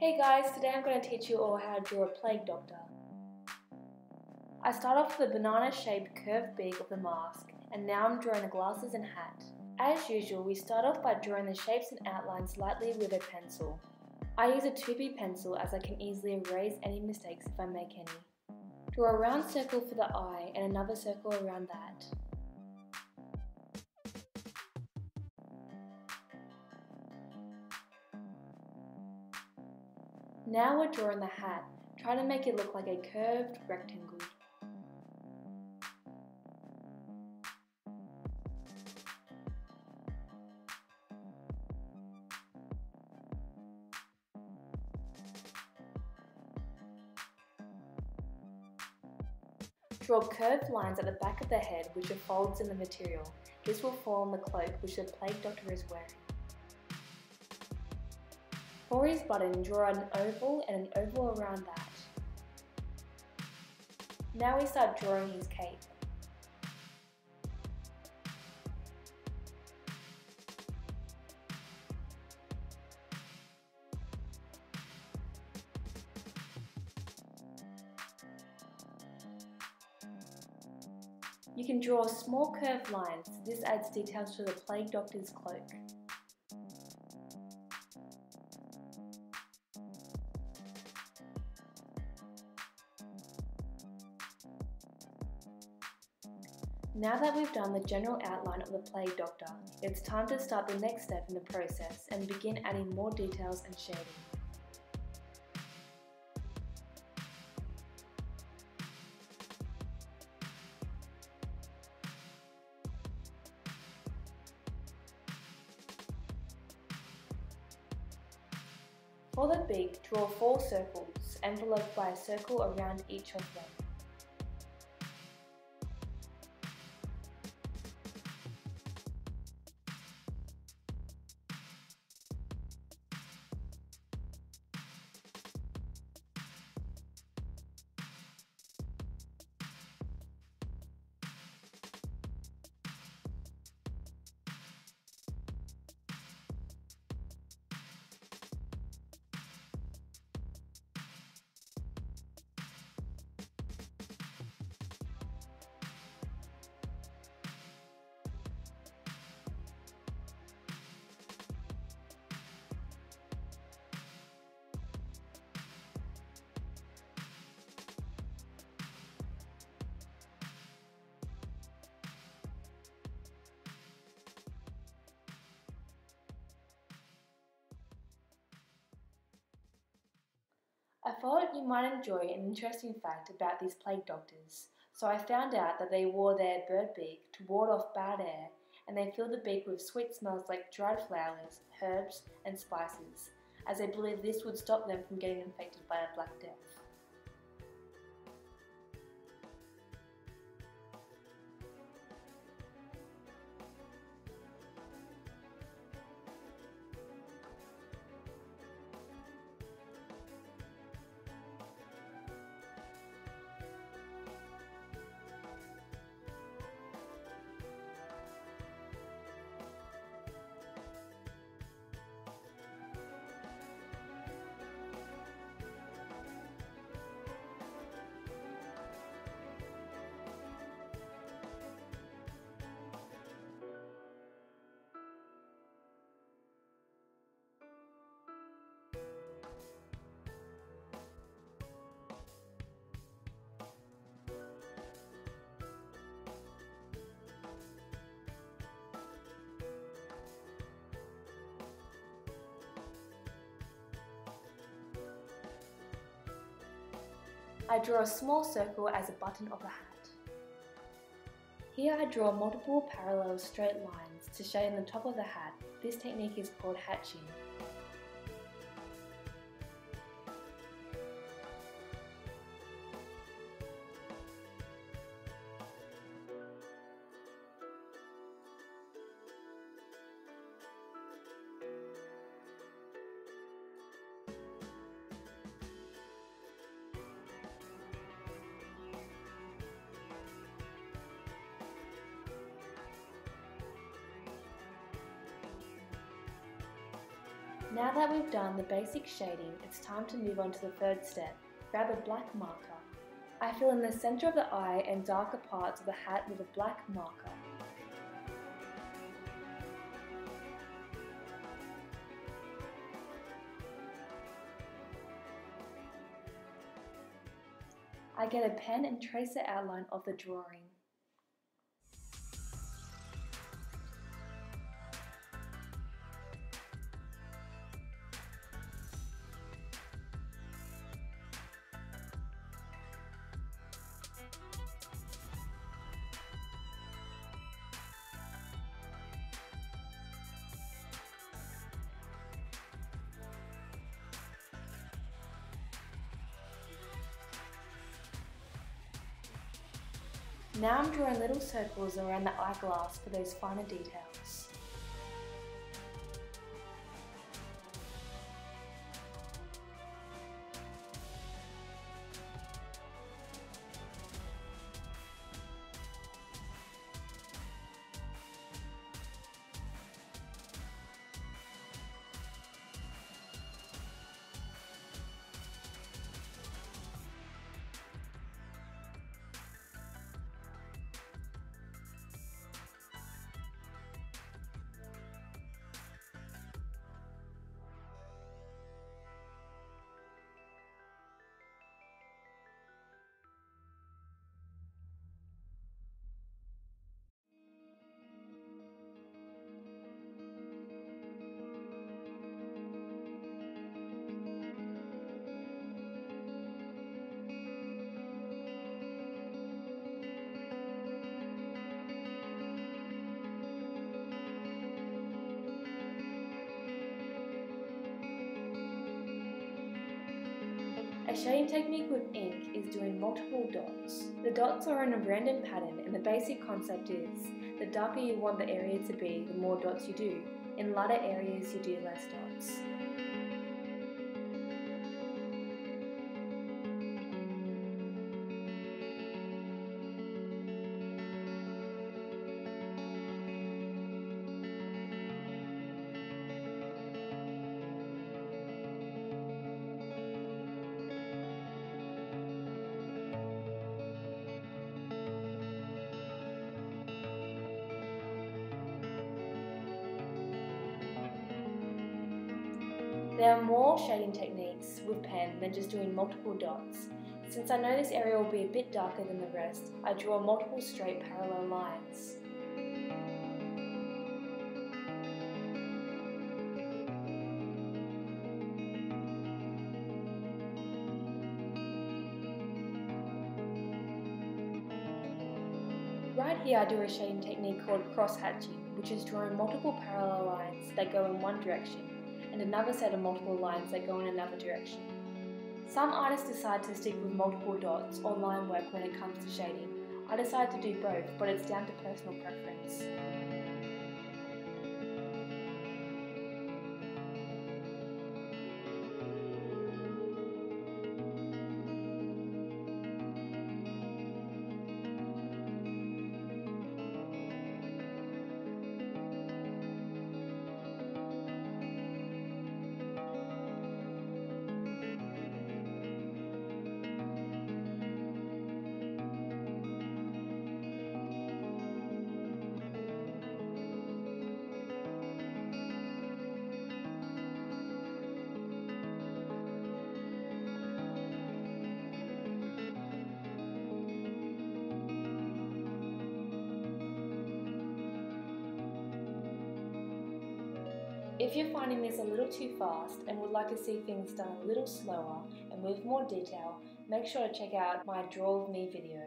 Hey guys, today I'm going to teach you all how to draw a plague doctor. I start off with the banana-shaped curved beak of the mask, and now I'm drawing the glasses and hat. As usual, we start off by drawing the shapes and outlines lightly with a pencil. I use a 2B pencil as I can easily erase any mistakes if I make any. Draw a round circle for the eye and another circle around that. Now we're drawing the hat, trying to make it look like a curved rectangle. Draw curved lines at the back of the head which are folds in the material. This will form the cloak which the plague doctor is wearing. For his button, draw an oval and an oval around that. Now we start drawing his cape. You can draw small curved lines. This adds details to the plague doctor's cloak. Now that we've done the general outline of the plague doctor, it's time to start the next step in the process and begin adding more details and shading. For the beak, draw 4 circles, enveloped by a circle around each of them. I thought you might enjoy an interesting fact about these plague doctors, so I found out that they wore their bird beak to ward off bad air, and they filled the beak with sweet smells like dried flowers, herbs and spices, as they believed this would stop them from getting infected by a Black Death. I draw a small circle as a button of the hat. Here I draw multiple parallel straight lines to shade in the top of the hat. This technique is called hatching. Now that we've done the basic shading, it's time to move on to the third step. Grab a black marker. I fill in the centre of the eye and darker parts of the hat with a black marker. I get a pen and trace the outline of the drawing. Now I'm drawing little circles around the eyeglass for those finer details. A shading technique with ink is doing multiple dots. The dots are in a random pattern, and the basic concept is the darker you want the area to be, the more dots you do. In lighter areas, you do less dots. There are more shading techniques with pen than just doing multiple dots. Since I know this area will be a bit darker than the rest, I draw multiple straight parallel lines. Right here I do a shading technique called cross-hatching, which is drawing multiple parallel lines that go in one direction, and another set of multiple lines that go in another direction. Some artists decide to stick with multiple dots or line work when it comes to shading. I decide to do both, but it's down to personal preference. If you're finding this a little too fast and would like to see things done a little slower and with more detail, make sure to check out my Draw With Me video.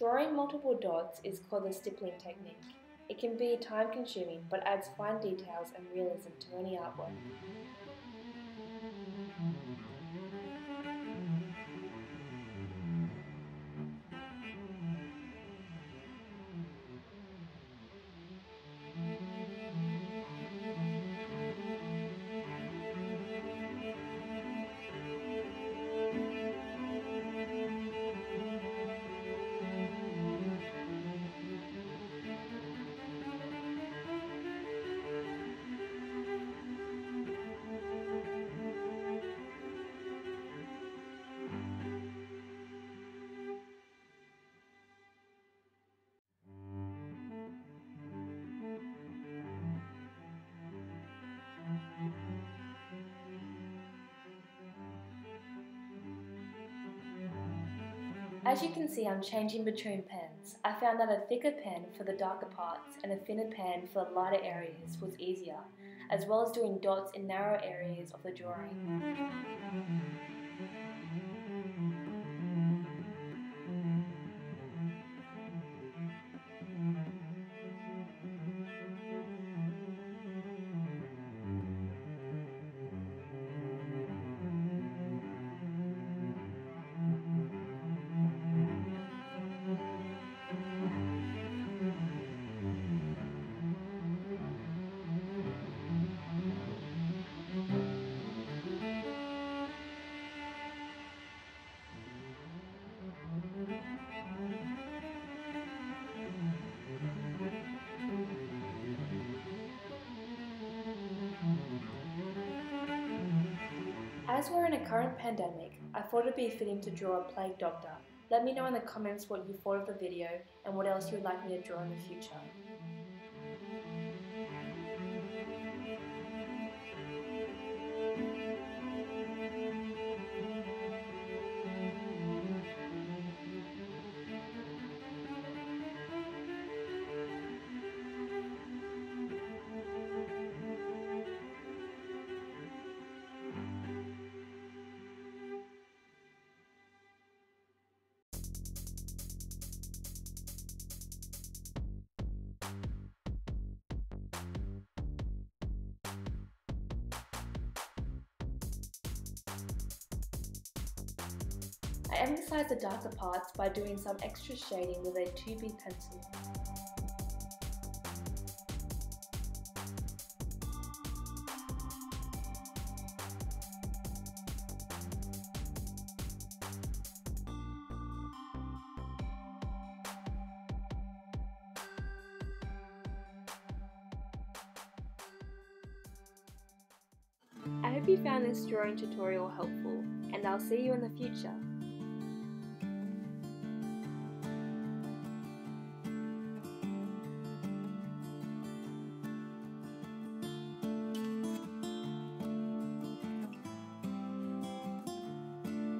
Drawing multiple dots is called the stippling technique. It can be time-consuming, but adds fine details and realism to any artwork. As you can see, I'm changing between pens. I found that a thicker pen for the darker parts and a thinner pen for the lighter areas was easier, as well as doing dots in narrow areas of the drawing. As we're in a current pandemic, I thought it'd be fitting to draw a plague doctor. Let me know in the comments what you thought of the video and what else you'd like me to draw in the future. I emphasise the darker parts by doing some extra shading with a 2B pencil. I hope you found this drawing tutorial helpful, and I'll see you in the future.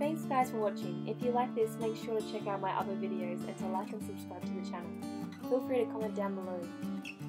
Thanks guys for watching. If you like this, make sure to check out my other videos and to like and subscribe to the channel. Feel free to comment down below.